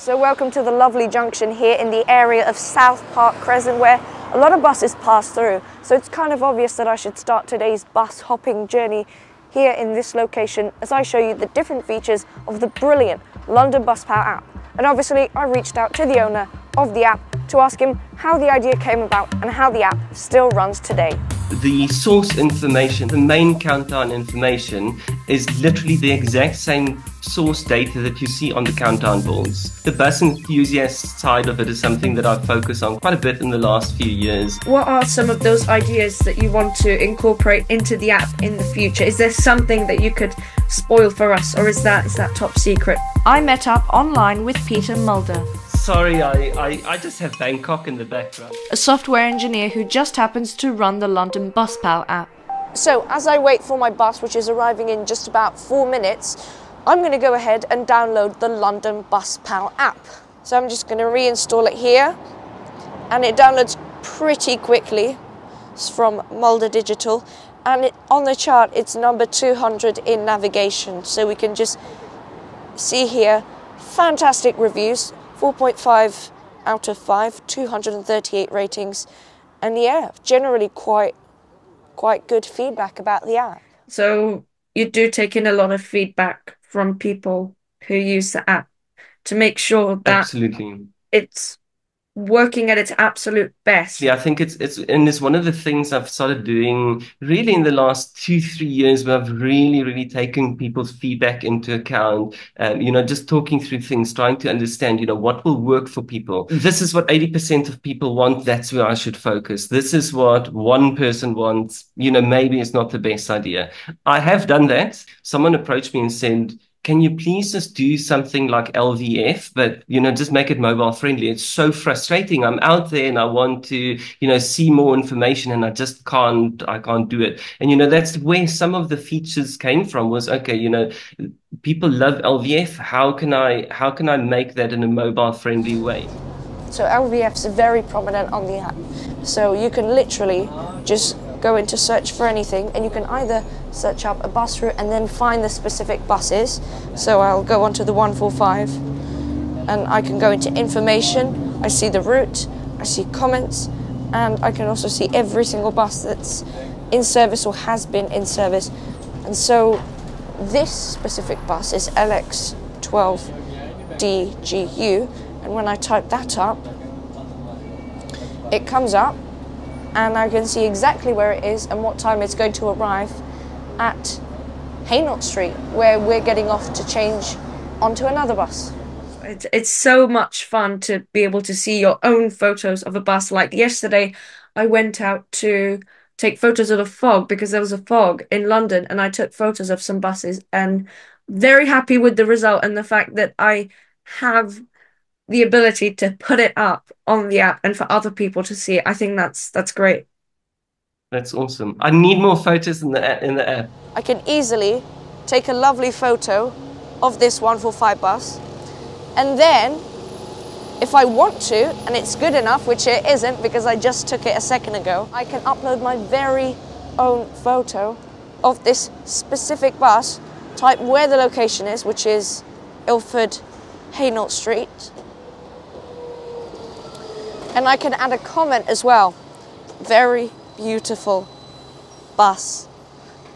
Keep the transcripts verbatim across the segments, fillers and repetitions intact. So welcome to the lovely junction here in the area of South Park Crescent, where a lot of buses pass through. So it's kind of obvious that I should start today's bus hopping journey here in this location as I show you the different features of the brilliant London Bus Pal app. And obviously I reached out to the owner of the app to ask him how the idea came about and how the app still runs today. The source information, the main countdown information, is literally the exact same source data that you see on the countdown boards. The bus enthusiast side of it is something that I've focused on quite a bit in the last few years. What are some of those ideas that you want to incorporate into the app in the future? Is there something that you could spoil for us, or is that is that top secret? I met up online with Pieter Mulder. Sorry, I, I, I just have Bangkok in the background. A software engineer who just happens to run the London Bus Pal app. So, as I wait for my bus, which is arriving in just about four minutes, I'm going to go ahead and download the London Bus Pal app. So I'm just going to reinstall it here, and it downloads pretty quickly. It's from Mulder Digital, and it, on the chart it's number two hundred in navigation. So we can just see here, fantastic reviews. four point five out of five, two hundred thirty-eight ratings, and yeah, generally quite quite good feedback about the app. So you do take in a lot of feedback from people who use the app to make sure that absolutely it's working at its absolute best. Yeah, I think it's it's and it's one of the things I've started doing really in the last two, three years where I've really, really taken people's feedback into account. Um, you know, just talking through things, trying to understand, you know, what will work for people. This is what eighty percent of people want. That's where I should focus. This is what one person wants. You know, maybe it's not the best idea. I have done that. Someone approached me and said, can you please just do something like L V F, but, you know, just make it mobile friendly? It's so frustrating. I'm out there and I want to, you know, see more information, and I just can't, I can't do it. And, you know, that's where some of the features came from was, okay, you know, people love L V F. How can I, how can I make that in a mobile friendly way? So L V F's very prominent on the app. So you can literally just go into search for anything, and you can either search up a bus route and then find the specific buses. So I'll go onto the one four five, and I can go into information, I see the route, I see comments, and I can also see every single bus that's in service or has been in service. And so this specific bus is L X twelve D G U, and when I type that up, it comes up, and I can see exactly where it is and what time it's going to arrive at Haynot Street, where we're getting off to change onto another bus. It's, it's so much fun to be able to see your own photos of a bus. Like yesterday, I went out to take photos of the fog because there was a fog in London, and I took photos of some buses, and very happy with the result and the fact that I have the ability to put it up on the app and for other people to see it. I think that's that's great. That's awesome. I need more photos in the in the app. I can easily take a lovely photo of this one four five bus, and then if I want to, and it's good enough, which it isn't because I just took it a second ago, I can upload my very own photo of this specific bus, type where the location is, which is Ilford Hainault Street. And I can add a comment as well. Very beautiful bus.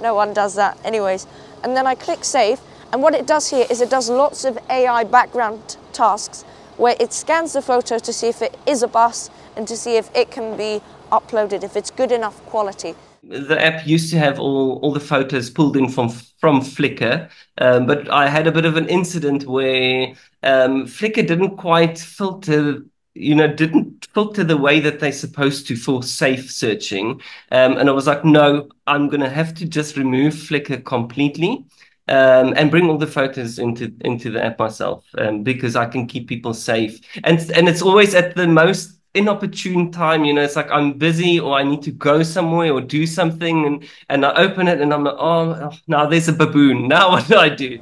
No one does that. Anyways, and then I click save. And what it does here is it does lots of A I background tasks where it scans the photo to see if it is a bus and to see if it can be uploaded, if it's good enough quality. The app used to have all, all the photos pulled in from, from Flickr, um, but I had a bit of an incident where um, Flickr didn't quite filter you know, didn't filter the way that they're supposed to for safe searching. Um, and I was like, no, I'm going to have to just remove Flickr completely um, and bring all the photos into, into the app myself um, because I can keep people safe. And, and it's always at the most inopportune time, you know, it's like I'm busy or I need to go somewhere or do something. And, and I open it and I'm like, oh, now there's a baboon. Now what do I do?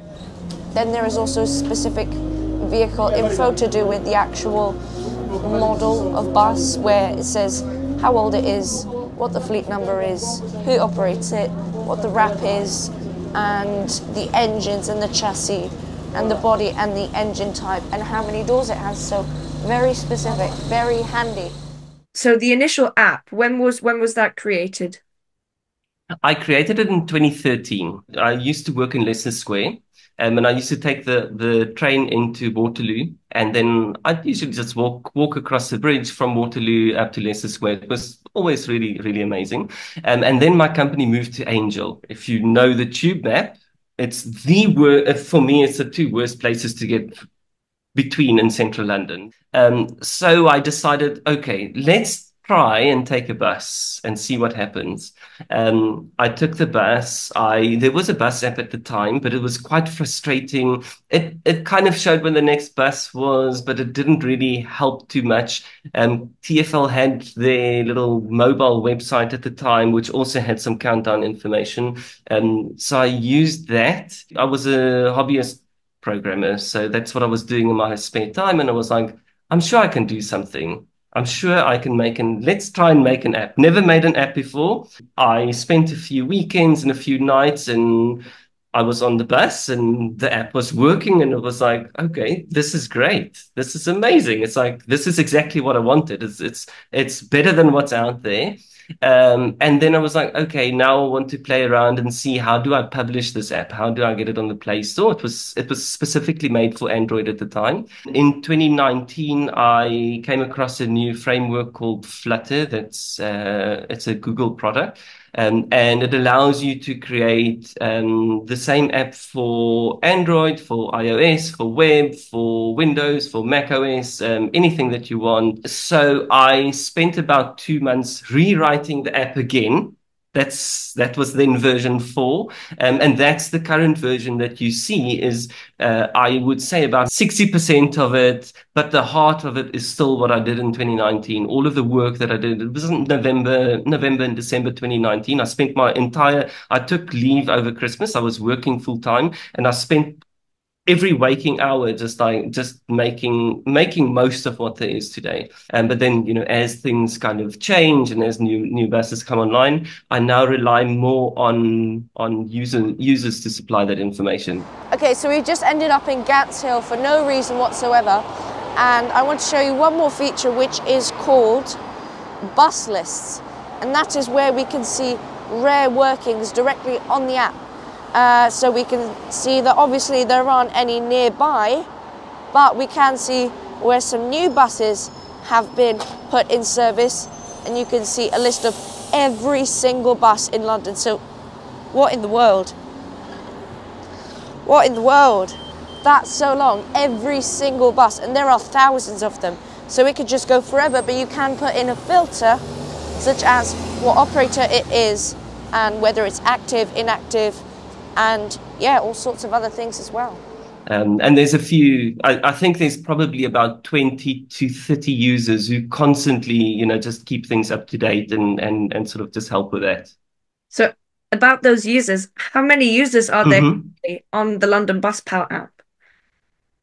Then there is also specific vehicle info to do with the actual model of bus, where it says how old it is, what the fleet number is, who operates it, what the wrap is, and the engines and the chassis and the body and the engine type and how many doors it has. So very specific, very handy. So the initial app, when was when was that created? I created it in twenty thirteen. I used to work in Leicester Square. Um, and I used to take the, the train into Waterloo, and then I'd usually just walk walk across the bridge from Waterloo up to Leicester Square. It was always really, really amazing. Um, and then my company moved to Angel. If you know the tube map, it's the worst, for me, it's the two worst places to get between in central London. Um, so I decided, okay, let's try and take a bus and see what happens. Um, I took the bus. I there was a bus app at the time, but it was quite frustrating. It it kind of showed when the next bus was, but it didn't really help too much. Um, T F L had their little mobile website at the time, which also had some countdown information. Um, so I used that. I was a hobbyist programmer, so that's what I was doing in my spare time. And I was like, I'm sure I can do something. I'm sure I can make an, let's try and make an app. Never made an app before. I spent a few weekends and a few nights, and I was on the bus and the app was working, and it was like, okay, this is great. This is amazing. It's like, this is exactly what I wanted. It's, it's, it's better than what's out there. Um, and then I was like, okay, now I want to play around and see, how do I publish this app? How do I get it on the Play Store? It was it was specifically made for Android at the time. In twenty nineteen, I came across a new framework called Flutter. That's uh, it's a Google product, um, and it allows you to create um, the same app for Android, for iOS, for web, for Windows, for macOS, um, anything that you want. So I spent about two months rewriting the app again. That's that was then version four, um, and that's the current version that you see. Is uh, I would say about sixty percent of it, but the heart of it is still what I did in twenty nineteen. All of the work that I did, it was in November, November and December twenty nineteen. I spent my entire, I took leave over Christmas. I was working full time, and I spent every waking hour just like just making making most of what there is today. Um, but then, you know, as things kind of change and as new new buses come online, I now rely more on on user, users to supply that information. Okay, so we've just ended up in Gants Hill for no reason whatsoever, and I want to show you one more feature, which is called bus lists, and that is where we can see rare workings directly on the app. Uh, so we can see that obviously there aren't any nearby, but we can see where some new buses have been put in service, and you can see a list of every single bus in London. So what in the world? What in the world? That's so long, every single bus, and there are thousands of them. So it could just go forever, but you can put in a filter such as what operator it is and whether it's active, inactive, and yeah, all sorts of other things as well. Um, and there's a few, I, I think there's probably about twenty to thirty users who constantly, you know, just keep things up to date and, and, and sort of just help with that. So about those users, how many users are there mm-hmm. on the London Bus Pal app?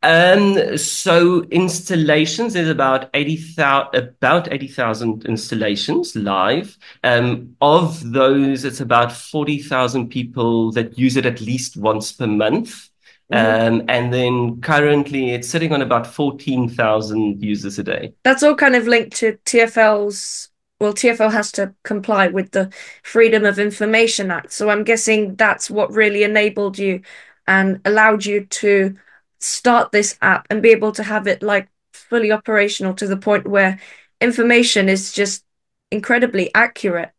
Um, so installations, there's about eighty thousand installations live. Um, of those, it's about forty thousand people that use it at least once per month. Mm-hmm. Um, and then currently it's sitting on about fourteen thousand users a day. That's all kind of linked to T F L's, well, T F L has to comply with the Freedom of Information Act. So I'm guessing that's what really enabled you and allowed you to start this app and be able to have it like fully operational to the point where information is just incredibly accurate.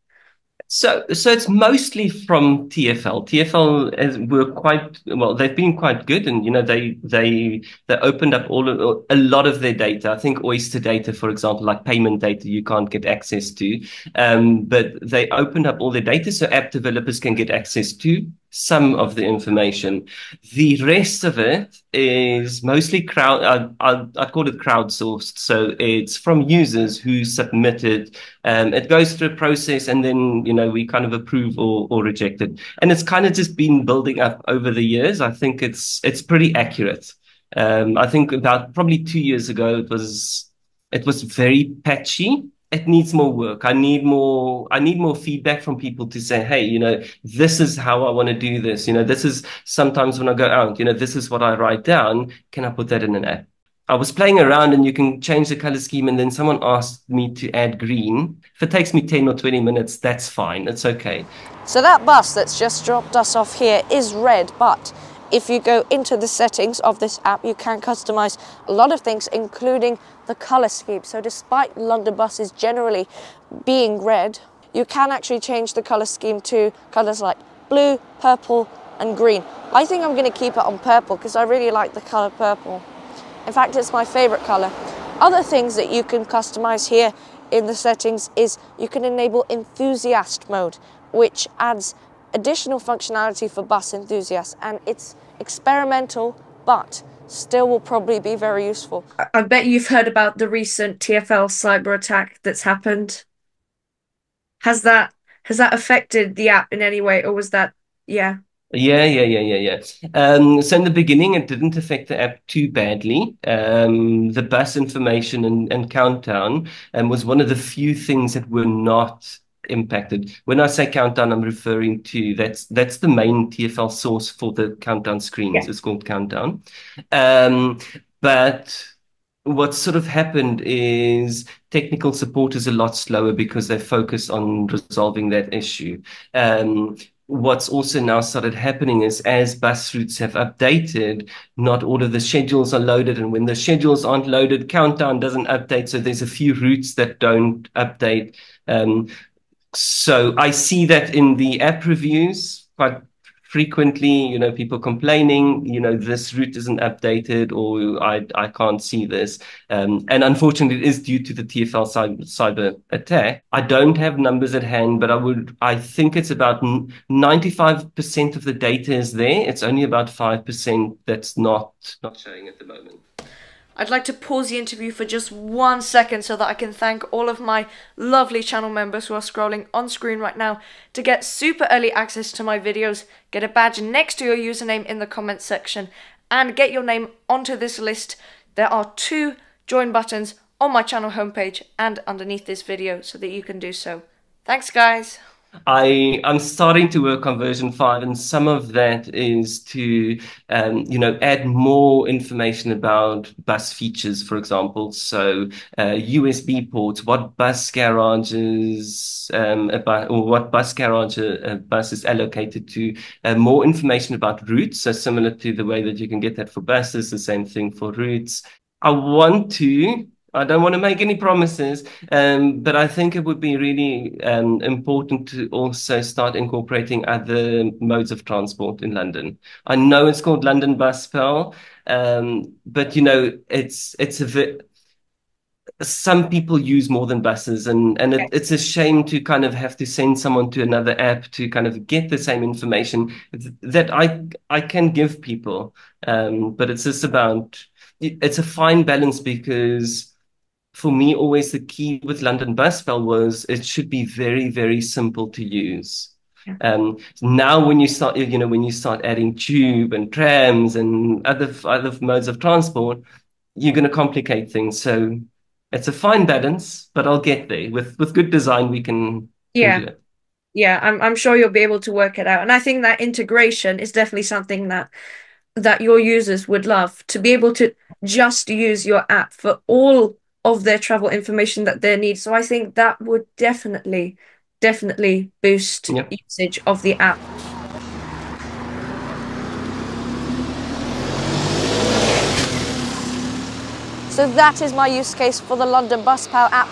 So, so it's mostly from T F L. T F L has, were quite, well, they've been quite good, and, you know, they, they, they opened up all of, a lot of their data. I think Oyster data, for example, like payment data, you can't get access to. Um, but they opened up all their data so app developers can get access to some of the information. The rest of it is mostly crowd, I, I, I call it crowdsourced. So it's from users who submitted. Um, it goes through a process, and then, you know, we kind of approve or, or reject it. And it's kind of just been building up over the years. I think it's, it's pretty accurate. Um, I think about probably two years ago, it was, it was very patchy. it needs more work. I need more, I need more feedback from people to say, hey, you know, this is how I want to do this. You know, this is sometimes when I go out, you know, this is what I write down. Can I put that in an app? I was playing around and you can change the color scheme. And then someone asked me to add green. If it takes me ten or twenty minutes, that's fine. It's okay. So that bus that's just dropped us off here is red, but if you go into the settings of this app, you can customize a lot of things, including the color scheme. So despite London buses generally being red, you can actually change the color scheme to colors like blue, purple, and green. I think I'm going to keep it on purple because I really like the color purple. In fact, it's my favorite color. Other things that you can customize here in the settings is you can enable enthusiast mode, which adds additional functionality for bus enthusiasts, and it's experimental but still will probably be very useful. I bet you've heard about the recent T F L cyber attack that's happened. Has that has that affected the app in any way, or was that yeah? Yeah, yeah, yeah, yeah, yeah. Um, so in the beginning, it didn't affect the app too badly. Um, the bus information and, and countdown um, was one of the few things that were not impacted. When I say countdown, I'm referring to that's that's the main T F L source for the countdown screens. Yeah. It's called countdown. Um, but what sort of happened is technical support is a lot slower because they focus on resolving that issue. Um, What's also now started happening is as bus routes have updated, not all of the schedules are loaded. And when the schedules aren't loaded, countdown doesn't update. So there's a few routes that don't update. Um, so I see that in the app reviews quite frequently, you know, people complaining, you know, this route isn't updated or I, I can't see this. Um, and unfortunately, it is due to the T F L cyber, cyber attack. I don't have numbers at hand, but I would, I think it's about ninety-five percent of the data is there. It's only about five percent that's not, not showing at the moment. I'd like to pause the interview for just one second so that I can thank all of my lovely channel members who are scrolling on screen right now to get super early access to my videos, get a badge next to your username in the comments section, and get your name onto this list. There are two join buttons on my channel homepage and underneath this video so that you can do so. Thanks, guys. I, I'm starting to work on version five, and some of that is to, um, you know, add more information about bus features, for example. So uh, U S B ports, what bus garages, um, a bu or what bus garage a, a bus is allocated to, uh, more information about routes. So similar to the way that you can get that for buses, the same thing for routes. I want to... I don't want to make any promises, um, but I think it would be really um, important to also start incorporating other modes of transport in London. I know it's called London Bus Pal, um, but you know, it's it's a bit, some people use more than buses, and, and it, it's a shame to kind of have to send someone to another app to kind of get the same information that I, I can give people. Um, but it's just about, it's a fine balance, because for me, always the key with London Bus Pal was it should be very, very simple to use. Yeah. Um, now, when you start, you know, when you start adding tube and trams and other other modes of transport, you're going to complicate things. So it's a fine balance, but I'll get there. With with good design, we can. Yeah, can do it. yeah, I'm I'm sure you'll be able to work it out, and I think that integration is definitely something that that your users would love, to be able to just use your app for all of their travel information that they need. So I think that would definitely, definitely boost yep. usage of the app. So that is my use case for the London Bus Pal app,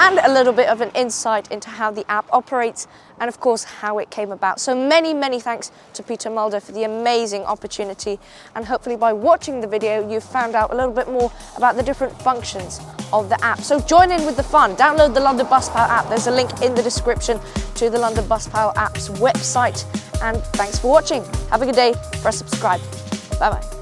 and a little bit of an insight into how the app operates and of course how it came about. So many, many thanks to Pieter Mulder for the amazing opportunity, and hopefully by watching the video you've found out a little bit more about the different functions of the app. So join in with the fun, download the London Bus Pal app. There's a link in the description to the London Bus Pal app's website, and thanks for watching. Have a good day, press subscribe, bye bye.